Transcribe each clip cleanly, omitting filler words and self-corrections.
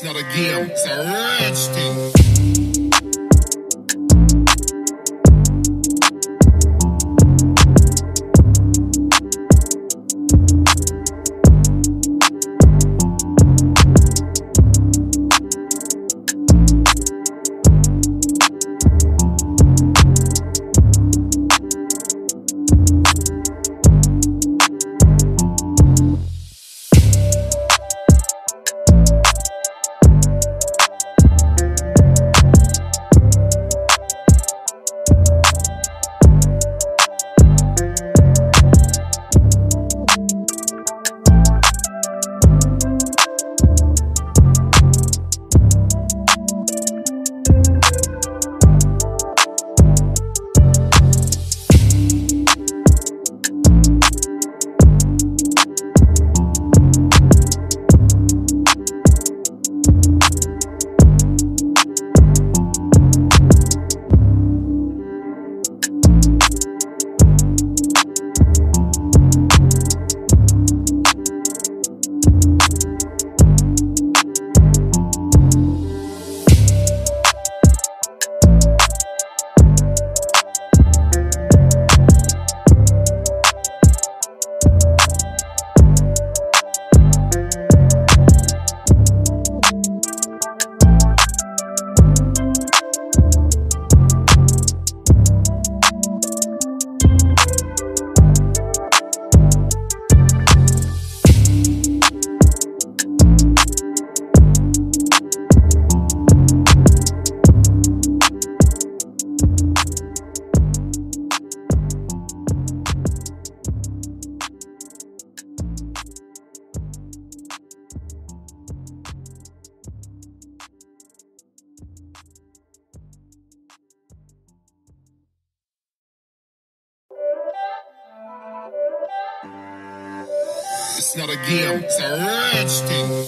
It's not a game, it's a rich thing. It's not a game, it's a rich thing.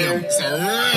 here. So